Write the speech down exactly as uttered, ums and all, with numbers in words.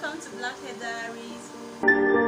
Welcome to Black Hair Diaries.